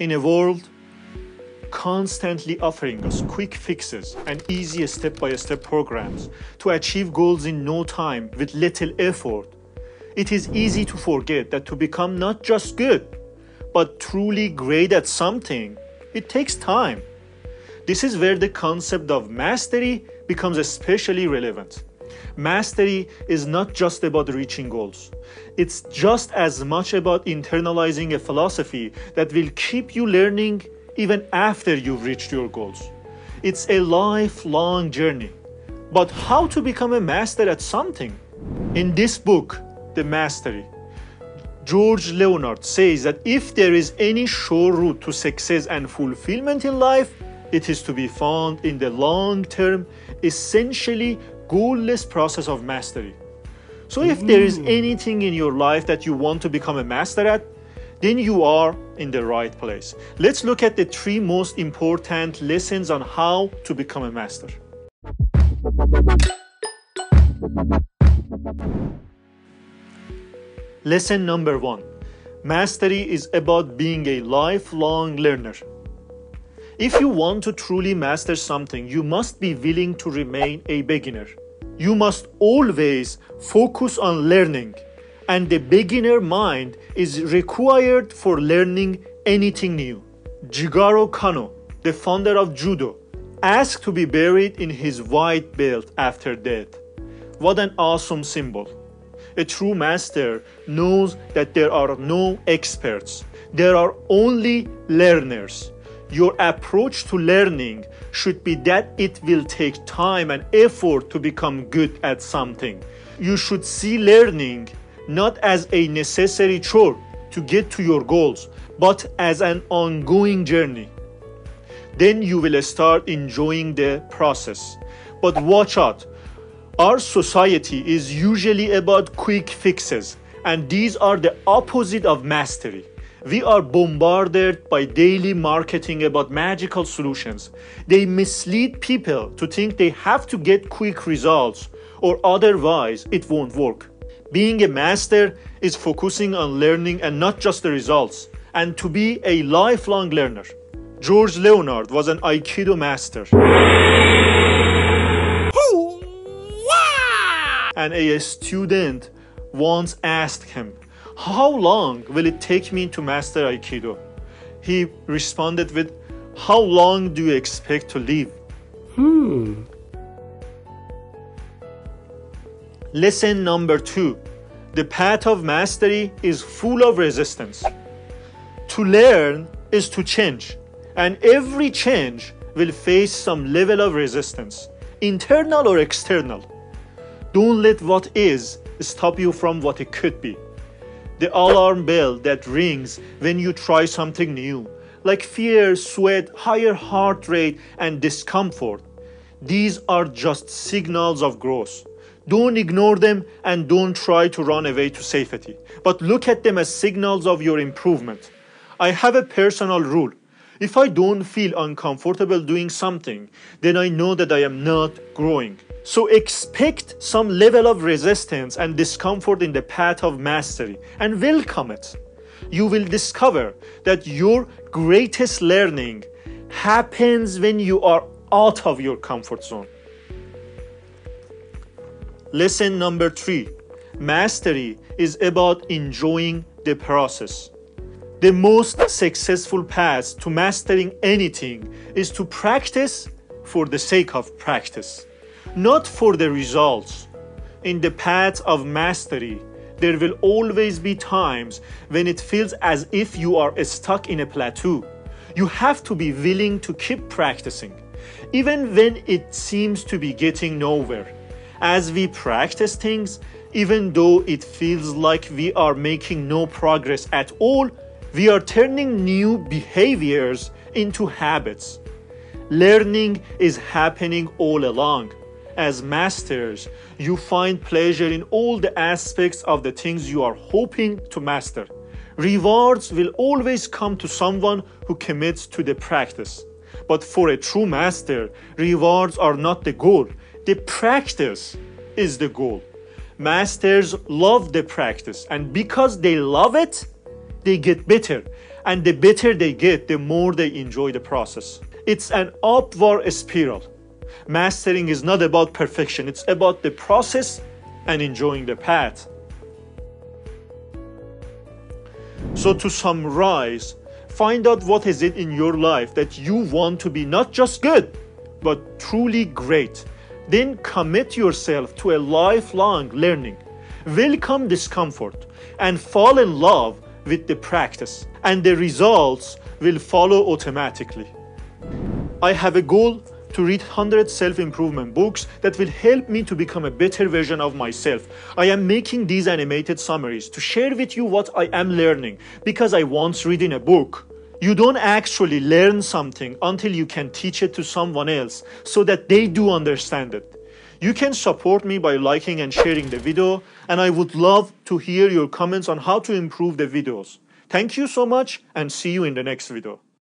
In a world constantly offering us quick fixes and easy step-by-step programs to achieve goals in no time with little effort, it is easy to forget that to become not just good, but truly great at something, it takes time. This is where the concept of mastery becomes especially relevant. Mastery is not just about reaching goals. It's just as much about internalizing a philosophy that will keep you learning even after you've reached your goals. It's a lifelong journey. But how to become a master at something? In this book, The Mastery, George Leonard says that if there is any sure route to success and fulfillment in life, it is to be found in the long-term, essentially goalless process of mastery. So if there is anything in your life that you want to become a master at, then you are in the right place. Let's look at the three most important lessons on how to become a master. Lesson number 1. Mastery is about being a lifelong learner. If you want to truly master something, you must be willing to remain a beginner. You must always focus on learning, and the beginner mind is required for learning anything new. Jigoro Kano, the founder of Judo, asked to be buried in his white belt after death. What an awesome symbol! A true master knows that there are no experts. There are only learners. Your approach to learning should be that it will take time and effort to become good at something. You should see learning not as a necessary chore to get to your goals, but as an ongoing journey. Then you will start enjoying the process. But watch out. Our society is usually about quick fixes, and these are the opposite of mastery. We are bombarded by daily marketing about magical solutions. They mislead people to think they have to get quick results or otherwise it won't work. Being a master is focusing on learning and not just the results, and to be a lifelong learner. George Leonard was an Aikido master and a student once asked him, "How long will it take me to master Aikido?" He responded with, "How long do you expect to live?" Lesson number 2. The path of mastery is full of resistance. To learn is to change, and every change will face some level of resistance, internal or external. Don't let what is stop you from what it could be. The alarm bell that rings when you try something new, like fear, sweat, higher heart rate, and discomfort. These are just signals of growth. Don't ignore them and don't try to run away to safety, but look at them as signals of your improvement. I have a personal rule. If I don't feel uncomfortable doing something, then I know that I am not growing. So expect some level of resistance and discomfort in the path of mastery and welcome it. You will discover that your greatest learning happens when you are out of your comfort zone. Lesson number 3. Mastery is about enjoying the process. The most successful path to mastering anything is to practice for the sake of practice, not for the results. In the path of mastery, there will always be times when it feels as if you are stuck in a plateau. You have to be willing to keep practicing, even when it seems to be getting nowhere. As we practice things, even though it feels like we are making no progress at all, we are turning new behaviors into habits. Learning is happening all along. As masters, you find pleasure in all the aspects of the things you are hoping to master. Rewards will always come to someone who commits to the practice. But for a true master, rewards are not the goal. The practice is the goal. Masters love the practice, and because they love it, they get better. and the better they get, the more they enjoy the process. It's an upward spiral. Mastering is not about perfection, it's about the process and enjoying the path. So to summarize, find out what is it in your life that you want to be not just good, but truly great. Then commit yourself to a lifelong learning. Welcome discomfort and fall in love with the practice, and the results will follow automatically. I have a goal to read 100 self-improvement books that will help me to become a better version of myself. I am making these animated summaries to share with you what I am learning, because I once read in a book, you don't actually learn something until you can teach it to someone else so that they do understand it. You can support me by liking and sharing the video, and I would love to hear your comments on how to improve the videos. Thank you so much, and see you in the next video.